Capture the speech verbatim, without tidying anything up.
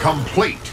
Complete.